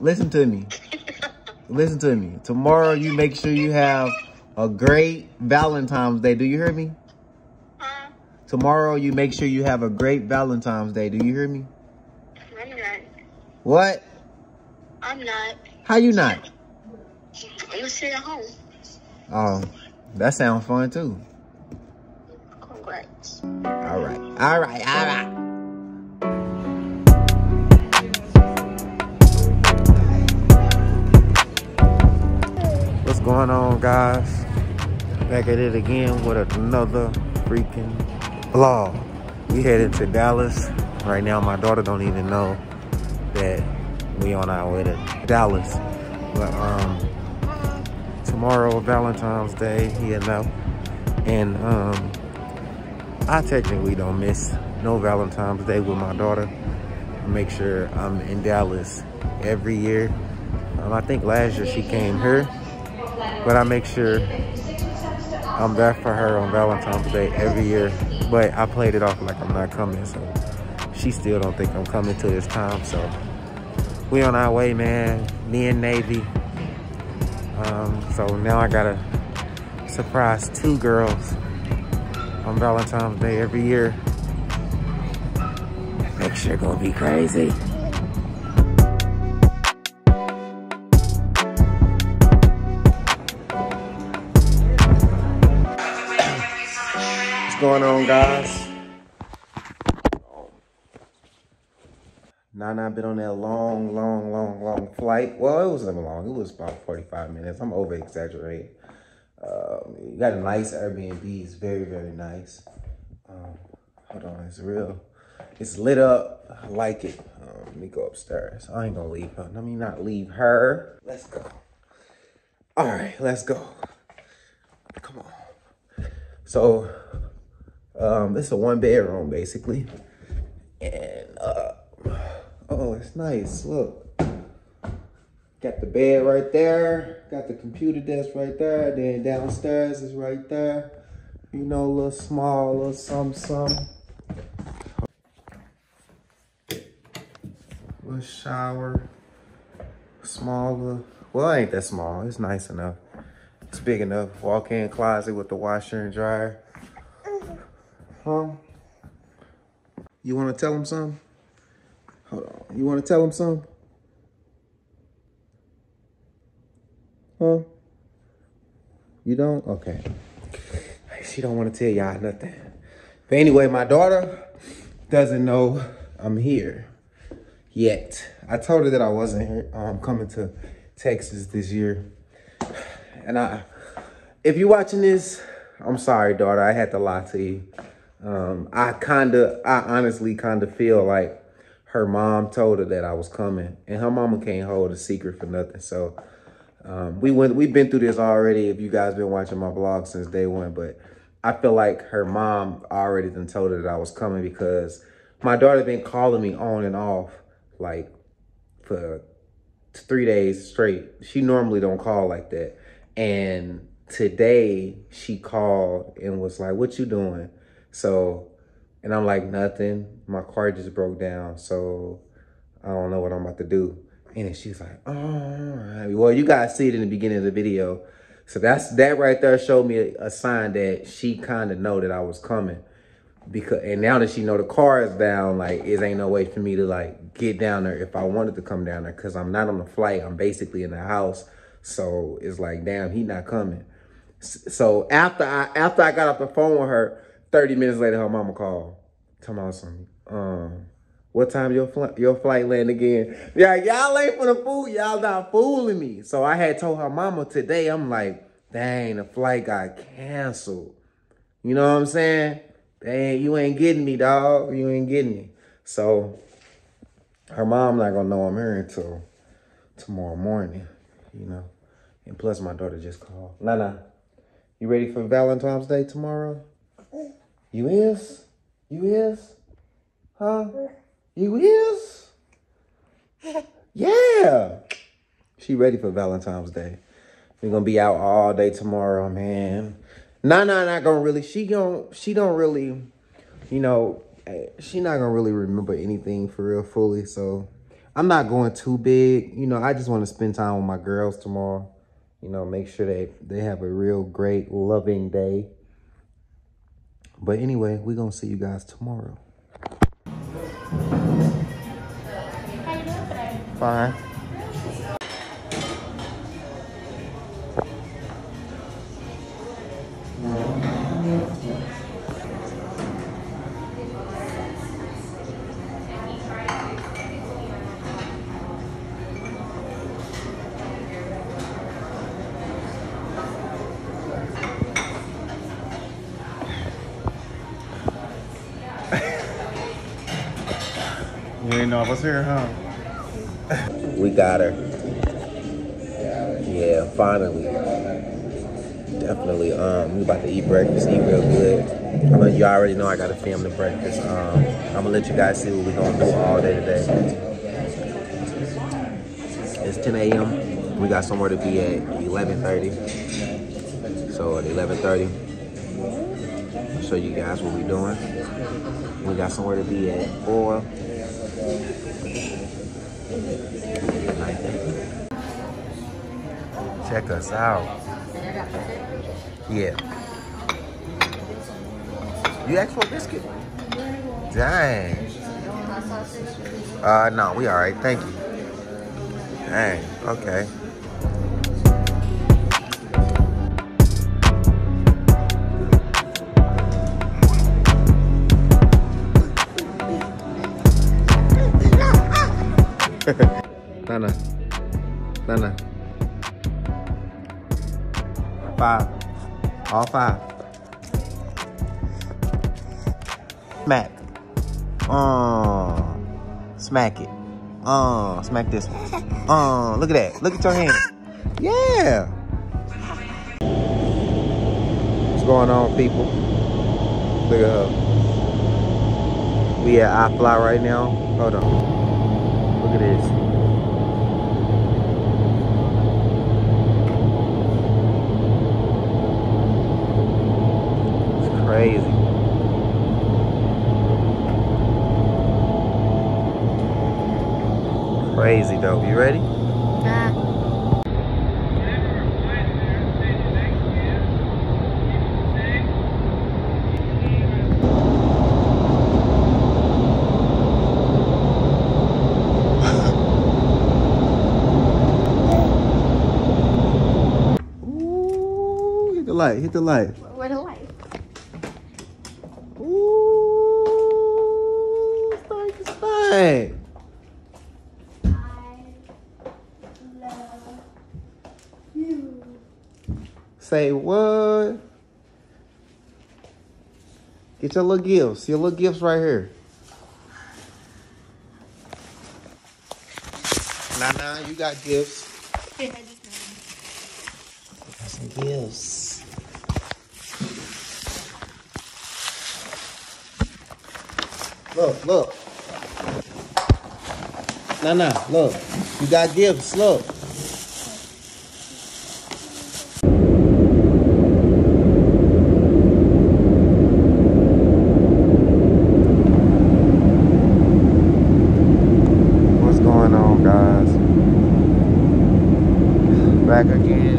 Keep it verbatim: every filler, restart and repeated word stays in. listen to me. Listen to me. Tomorrow, you make sure you have a great Valentine's Day. Do you hear me? Huh? Tomorrow, you make sure you have a great Valentine's Day. Do you hear me? I'm not. What? I'm not. How you not? I'm gonna stay at home. Oh, that sounds fun, too. Congrats. All right. All right. All right. Going on, guys? Back at it again with another freaking vlog. We headed to Dallas right now. My daughter don't even know that we on our way to Dallas, but um tomorrow, Valentine's Day, you know, and um I technically don't miss no Valentine's Day with my daughter. I make sure I'm in Dallas every year. um, I think last year she came here, but I make sure I'm there for her on Valentine's Day every year. But I played it off like I'm not coming, so she still don't think I'm coming till this time. So we on our way, man. Me and Navy. Um, so now I gotta surprise two girls on Valentine's Day every year. Next year gonna be crazy. What's going on, guys? Nana been on that long, long, long, long flight. Well, it wasn't long. It was about forty-five minutes. I'm over exaggerating. Um, you got a nice Airbnb. It's very, very nice. Um, hold on, it's real. It's lit up. I like it. Um, let me go upstairs. I ain't gonna leave her. Let me not leave her. Let's go. All right, let's go. Come on. So. Um, it's a one bedroom basically, and uh, oh, it's nice. Look, got the bed right there, got the computer desk right there. Then downstairs is right there. You know, a little small, a little something, something. Little shower, smaller. Well, it ain't that small. It's nice enough. It's big enough. Walk-in closet with the washer and dryer. Huh? You want to tell him something? Hold on. You want to tell him something? Huh? You don't? Okay. She don't want to tell y'all nothing. But anyway, my daughter doesn't know I'm here yet. I told her that I wasn't here. I'm coming to Texas this year. And I, if you're watching this, I'm sorry, daughter. I had to lie to you. Um, I kind of, I honestly kind of feel like her mom told her that I was coming, and her mama can't hold a secret for nothing. So, um, we went, we've been through this already. If you guys been watching my vlog since day one, but I feel like her mom already done told her that I was coming, because my daughter been calling me on and off like for three days straight. She normally don't call like that. And today she called and was like, "What you doing?" So, and I'm like, nothing. My car just broke down, so I don't know what I'm about to do. And then she's like, oh, all right. Well, you guys see it in the beginning of the video. So that's that right there showed me a, a sign that she kind of know that I was coming. Because, and now that she know the car is down, like, it ain't no way for me to, like, get down there if I wanted to come down there. Because I'm not on the flight. I'm basically in the house. So it's like, damn, he not coming. So after I, after I got off the phone with her, thirty minutes later, her mama called. Come on, son. Um, what time your, fl your flight land again? Yeah, y'all ain't for the food. Y'all not fooling me. So I had told her mama today, I'm like, dang, the flight got canceled. You know what I'm saying? Dang, you ain't getting me, dog. You ain't getting me. So her mom not going to know I'm here until tomorrow morning, you know. And plus, my daughter just called. Nana, you ready for Valentine's Day tomorrow? You is? You is? Huh? You is? Yeah. She ready for Valentine's Day. We're gonna be out all day tomorrow, man. Nah, nah, not gonna really. She don't. She don't really. You know, she not gonna really remember anything for real fully. So I'm not going too big. You know, I just want to spend time with my girls tomorrow. You know, make sure they, they have a real great, loving day. But anyway, we're going to see you guys tomorrow. How you doing today? Fine. No, I was here, huh? We got her. Yeah, finally. Definitely. Um, we about to eat breakfast, eat real good. I know you already know I gotta film the breakfast. Um, I'm gonna let you guys see what we gonna do all day today. It's ten A M We got somewhere to be at eleven thirty. So at eleven thirty, I'll show you guys what we doing. We got somewhere to be at four. Check us out. Yeah. You asked for a biscuit? Dang. Uh, no, we all right. Thank you. Dang. Okay. Nana. Nana. Five. All five. Smack. Oh. Smack it. Oh. Smack this one. Oh. Look at that. Look at your hand. Yeah. What's going on, people? Look at her. We at iFly right now. Hold on. Look at this. It's crazy. Crazy though. You ready? Yeah. Light, hit the light. Where the light? Ooh, start this thing. I love you. Say what? Get your little gifts. Your little gifts right here. Nah, nah, you got gifts. Wait, I just got some gifts. Look, look. Nah, nah, look. You got gifts, look. What's going on, guys? Back again.